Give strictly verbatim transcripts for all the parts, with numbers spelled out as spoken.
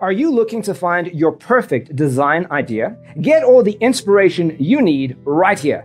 Are you looking to find your perfect design idea? Get all the inspiration you need right here.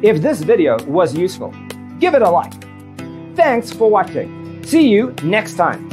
If this video was useful, give it a like. Thanks for watching. See you next time.